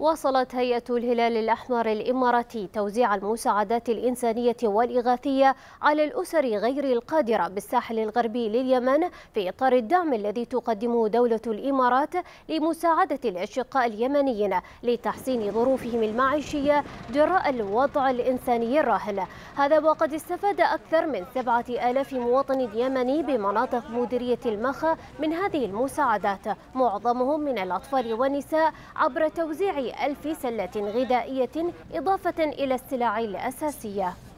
واصلت هيئة الهلال الأحمر الإماراتي توزيع المساعدات الإنسانية والإغاثية على الأسر غير القادرة بالساحل الغربي لليمن في إطار الدعم الذي تقدمه دولة الإمارات لمساعدة الأشقاء اليمنيين لتحسين ظروفهم المعيشية جراء الوضع الإنساني الراهن. هذا وقد استفاد أكثر من 7000 مواطن يمني بمناطق مديرية المخا من هذه المساعدات، معظمهم من الأطفال والنساء، عبر توزيع 1000 سلة غذائية إضافة إلى السلع الأساسية.